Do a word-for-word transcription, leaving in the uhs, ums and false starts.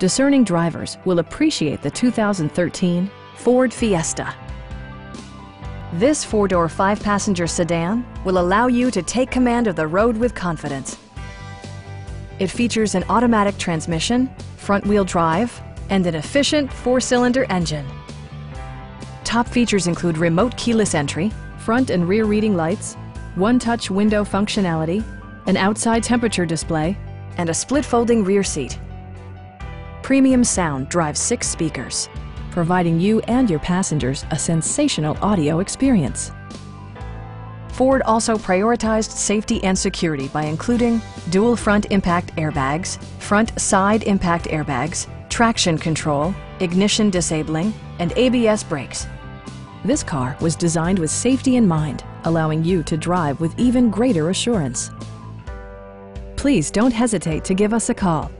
Discerning drivers will appreciate the two thousand thirteen Ford Fiesta. This four-door, five-passenger sedan will allow you to take command of the road with confidence. It features an automatic transmission, front-wheel drive, and an efficient four-cylinder engine. Top features include remote keyless entry, front and rear reading lights, one-touch window functionality, an outside temperature display, and a split-folding rear seat. Premium sound drives six speakers, providing you and your passengers a sensational audio experience. Ford also prioritized safety and security by including dual front impact airbags, front side impact airbags, traction control, ignition disabling, and A B S brakes. This car was designed with safety in mind, allowing you to drive with even greater assurance. Please don't hesitate to give us a call.